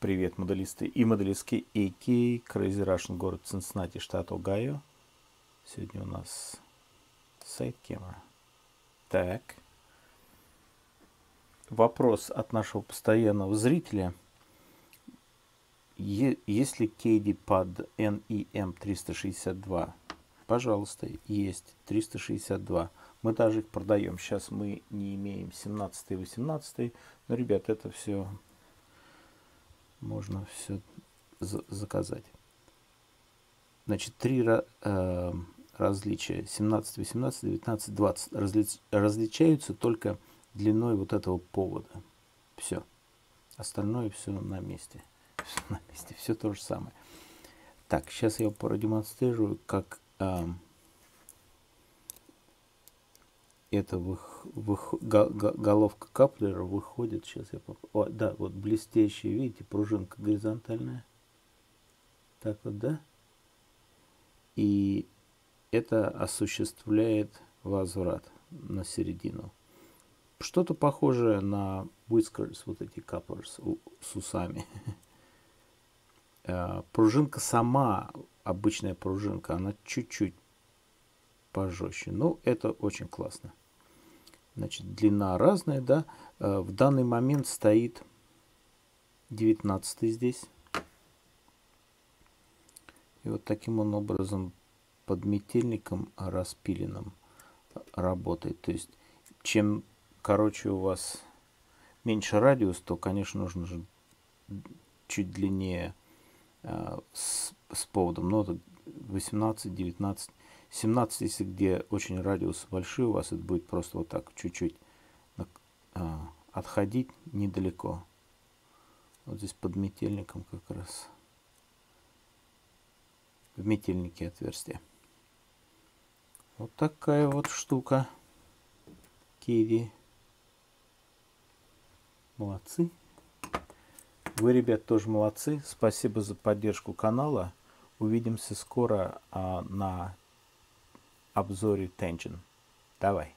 Привет, модалисты и модалистки, a.k.a. Crazy Russian, город Цинциннати, штат Огайо. Сегодня у нас сайт-кемера. Так. Вопрос от нашего постоянного зрителя. Есть ли Kadee под NEM 362? Пожалуйста, есть 362. Мы даже их продаем. Сейчас мы не имеем 17 и 18. Но, ребят, это все... Можно все заказать. Значит, три различия. 17, 18, 19, 20. Различаются только длиной вот этого повода. Все. Остальное все на месте. Все на месте. Все то же самое. Так, сейчас я продемонстрирую, как это головка каплера выходит. Сейчас я попробую. О, да, вот блестящая, видите, пружинка горизонтальная. Так вот, да. И это осуществляет возврат на середину. Что-то похожее на Whiskers, вот эти каплеры с усами. Пружинка сама, обычная пружинка, она чуть-чуть пожестче. Ну, это очень классно. Значит, длина разная, да. В данный момент стоит 19 здесь. И вот таким он образом под метельником распиленным работает. То есть, чем короче у вас меньше радиус, то, конечно, нужно же чуть длиннее с поводом. Но это 18, 19... 17, если где очень радиусы большие у вас, это будет просто вот так чуть-чуть отходить недалеко. Вот здесь под метельником как раз. В метельнике отверстие. Вот такая вот штука. Kadee. Молодцы. Вы, ребят, тоже молодцы. Спасибо за поддержку канала. Увидимся скоро на обзоре Tension. Давай.